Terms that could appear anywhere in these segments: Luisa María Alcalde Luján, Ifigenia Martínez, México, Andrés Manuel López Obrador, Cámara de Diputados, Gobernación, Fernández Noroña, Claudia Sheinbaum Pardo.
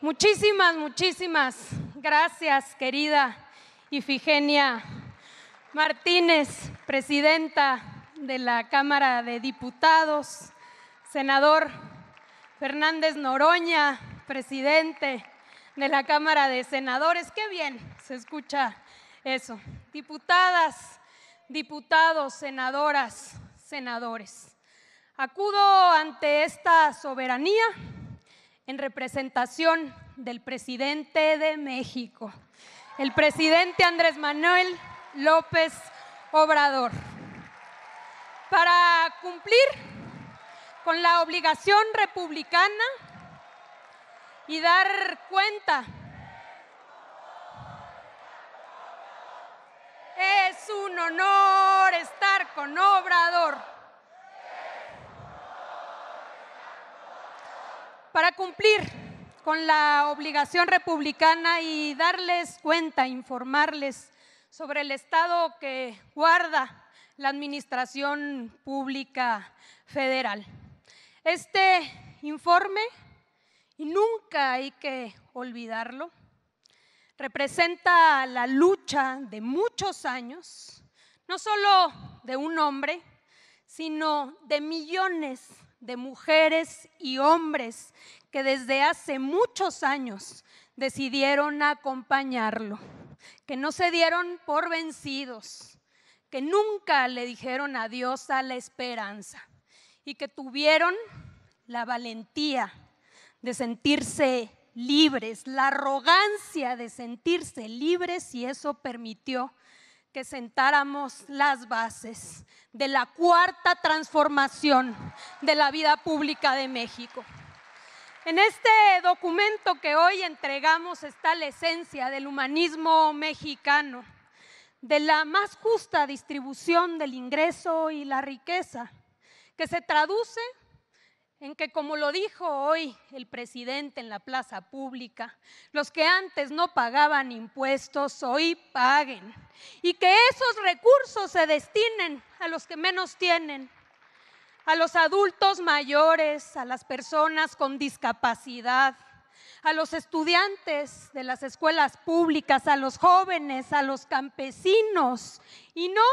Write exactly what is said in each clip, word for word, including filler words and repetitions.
Muchísimas, muchísimas gracias, querida Ifigenia Martínez, presidenta de la Cámara de Diputados, senador Fernández Noroña, presidente de la Cámara de Senadores. Qué bien se escucha eso. Diputadas, diputados, senadoras, senadores. Acudo ante esta soberanía en representación del presidente de México, el presidente Andrés Manuel López Obrador, para cumplir con la obligación republicana y dar cuenta. Es un honor estar con Obrador. Para cumplir con la obligación republicana y darles cuenta, informarles sobre el estado que guarda la Administración Pública Federal. Este informe, y nunca hay que olvidarlo, representa la lucha de muchos años, no solo de un hombre, sino de millones de de mujeres y hombres que desde hace muchos años decidieron acompañarlo, que no se dieron por vencidos, que nunca le dijeron adiós a la esperanza y que tuvieron la valentía de sentirse libres, la arrogancia de sentirse libres, y eso permitió que sentáramos las bases de la cuarta transformación de la vida pública de México. En este documento que hoy entregamos está la esencia del humanismo mexicano, de la más justa distribución del ingreso y la riqueza, que se traduce en que, como lo dijo hoy el presidente en la plaza pública, los que antes no pagaban impuestos hoy paguen, y que esos recursos se destinen a los que menos tienen, a los adultos mayores, a las personas con discapacidad, a los estudiantes de las escuelas públicas, a los jóvenes, a los campesinos. Y no,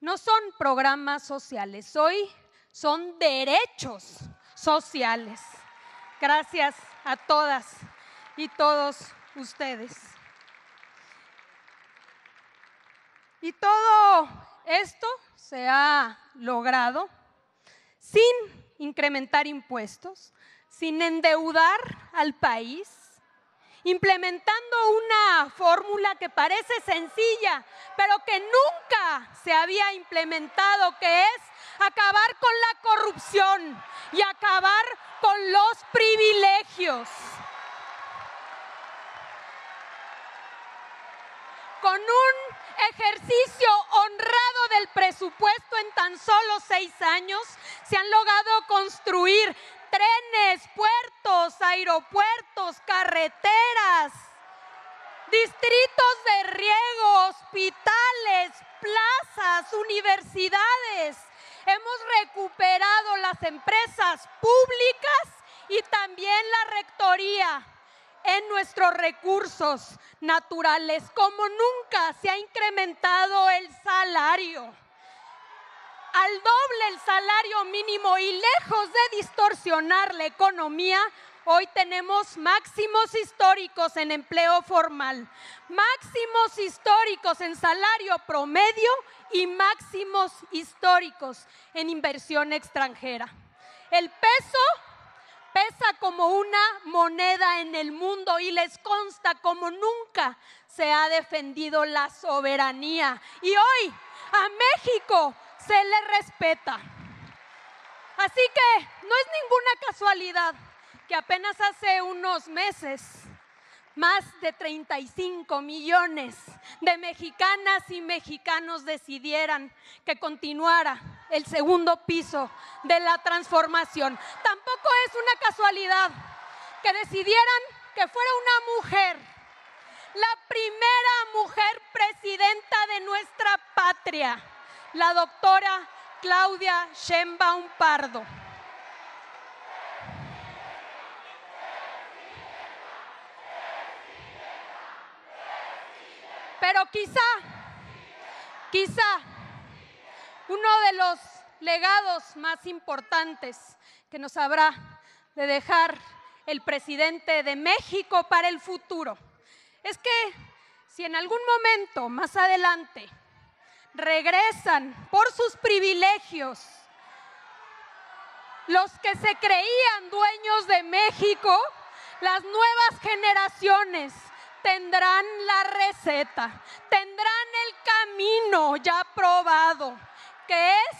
no son programas sociales, hoy son derechos sociales. Gracias a todas y todos ustedes. Y todo esto se ha logrado sin incrementar impuestos, sin endeudar al país, implementando una fórmula que parece sencilla, pero que nunca se había implementado, que es acabar con la corrupción y acabar con los privilegios. Con un ejercicio honrado del presupuesto en tan solo seis años se han logrado construir trenes, puertos, aeropuertos, carreteras, distritos de riego, hospitales, plazas, universidades. Hemos recuperado las empresas públicas y también la rectoría en nuestros recursos naturales, como nunca se ha incrementado el salario, al doble el salario mínimo, y lejos de distorsionar la economía, hoy tenemos máximos históricos en empleo formal, máximos históricos en salario promedio y máximos históricos en inversión extranjera. El peso pesa como una moneda en el mundo y les consta como nunca se ha defendido la soberanía. Y hoy a México se le respeta. Así que no es ninguna casualidad que apenas hace unos meses más de treinta y cinco millones de mexicanas y mexicanos decidieran que continuara el segundo piso de la transformación. Tampoco es una casualidad que decidieran que fuera una mujer, la primera mujer presidenta de nuestra patria, la doctora Claudia Sheinbaum Pardo. Pero quizá, quizá, uno de los legados más importantes que nos habrá de dejar el presidente de México para el futuro es que si en algún momento más adelante regresan por sus privilegios los que se creían dueños de México, las nuevas generaciones tendrán la receta, tendrán el camino ya probado, que es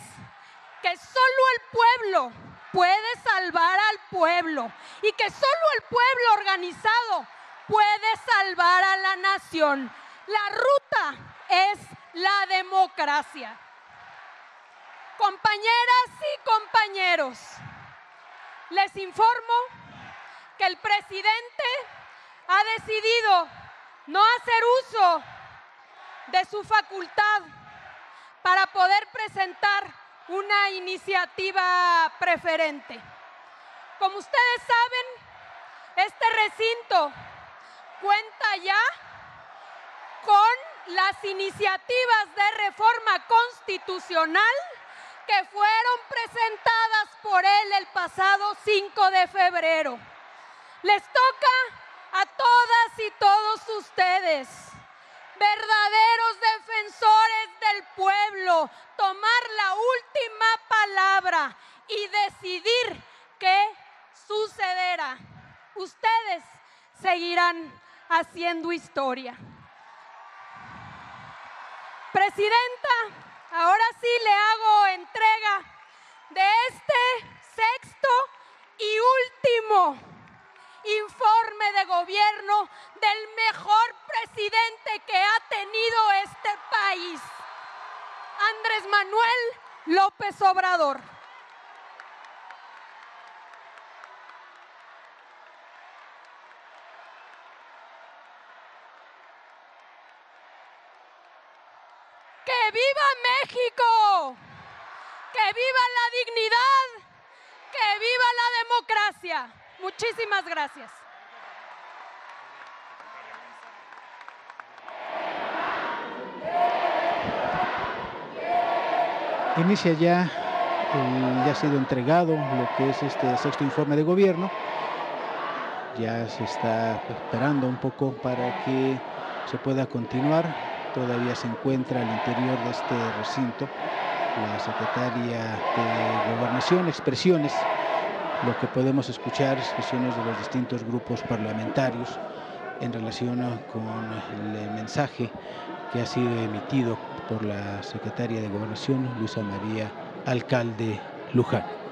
que solo el pueblo puede salvar al pueblo y que solo el pueblo organizado puede salvar a la nación. La ruta es la democracia. Compañeras y compañeros, les informo que el presidente ha decidido no hacer uso de su facultad para poder presentar una iniciativa preferente. Como ustedes saben, este recinto cuenta ya con las iniciativas de reforma constitucional que fueron presentadas por él el pasado cinco de febrero. Les toca a todas y todos ustedes, verdaderos defensores del pueblo, tomar la última palabra y decidir qué sucederá. Ustedes seguirán haciendo historia. Presidenta, ahora sí le hago entrega de este sexto y último informe de gobierno del mejor presidente que ha tenido este país, Andrés Manuel López Obrador. ¡Que viva México! ¡Que viva la dignidad! ¡Que viva la democracia! Muchísimas gracias. Inicia ya, eh, ya ha sido entregado lo que es este sexto informe de gobierno. Ya se está esperando un poco para que se pueda continuar. Todavía se encuentra al interior de este recinto la secretaria de Gobernación. Expresiones, lo que podemos escuchar, expresiones de los distintos grupos parlamentarios en relación con el mensaje que ha sido emitido por la secretaria de Gobernación, Luisa María Alcalde Luján.